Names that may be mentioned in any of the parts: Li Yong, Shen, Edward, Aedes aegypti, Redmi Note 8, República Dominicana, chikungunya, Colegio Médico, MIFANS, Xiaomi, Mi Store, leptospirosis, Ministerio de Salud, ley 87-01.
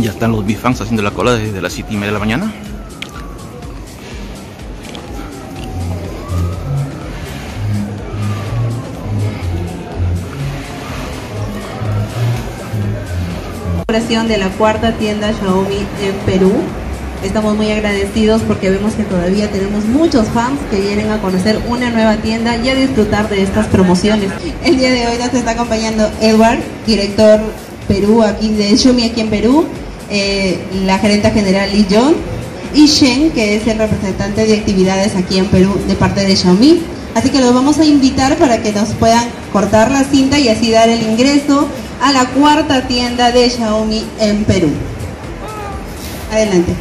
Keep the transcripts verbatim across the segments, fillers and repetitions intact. Ya están los MIFANS haciendo la cola desde las siete y media de la mañana. De la cuarta tienda Xiaomi en Perú. Estamos muy agradecidos porque vemos que todavía tenemos muchos fans que vienen a conocer una nueva tienda y a disfrutar de estas promociones. El día de hoy nos está acompañando Edward, director Perú aquí de Xiaomi aquí en Perú, eh, la gerenta general Li Yong y Shen, que es el representante de actividades aquí en Perú de parte de Xiaomi. Así que los vamos a invitar para que nos puedan cortar la cinta y así dar el ingreso a la cuarta tienda de Xiaomi en Perú. Adelante.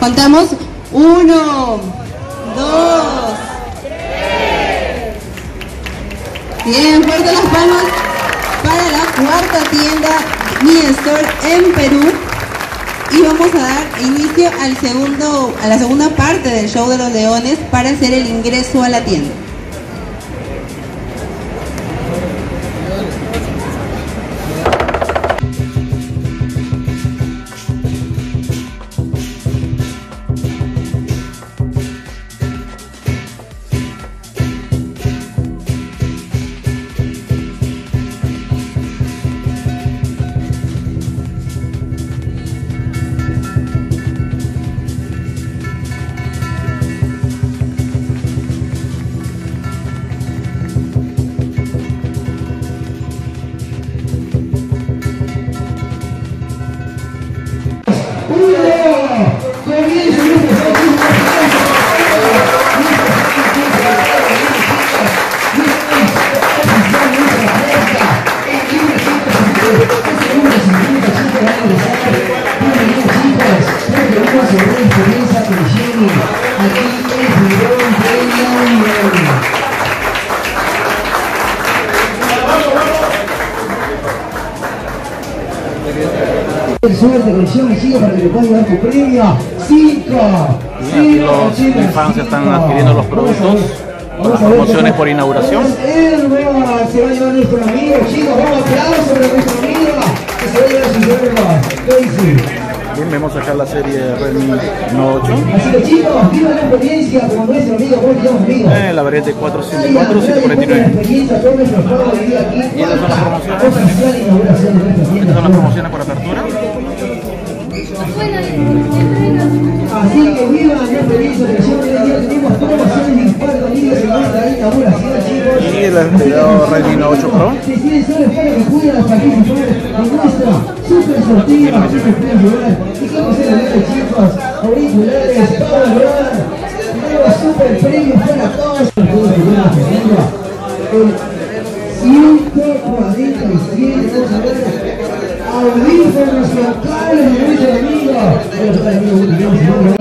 Contamos. Uno, dos, tres. Bien, fuerte las palmas para la cuarta tienda Mi Store en Perú. Y vamos a dar inicio al segundo, a la segunda parte del show de los leones para hacer el ingreso a la tienda. Suerte con Xiaomi, sigue para que le puedas dar tu premio. cinco, cinco, cinco. Los fans están adquiriendo los productos, las promociones por inauguración. Se va a llevar nuestro amigo, chicos. Vamos, aplausos para nuestro amigo que se va a llevar sus premios. Bien, vemos acá la serie de Redmi Note ocho. Así que chicos, viva la experiencia con nuestro amigo, vos digamos amigos. La variedad de cuatrocientos cuatro, ciento cuarenta y nueve. Y estas son las promociones. Estas son las promociones por apertura. Así que viva la experiencia de Xiaomi, tenemos promociones de cuatro amigos en nuestra inauguración, chicos. Y el esperado Redmi Note ocho Pro. Si tienes solo para que cuida las participaciones en nuestra super sortida, super premios, y como se lo dice, chicos, auriculares, power, nuevos super premios para todos. ciento cuarenta y siete. Audífonos locales de nuestro amigo.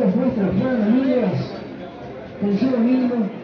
Los nuestros, los niños, pensión mínimo.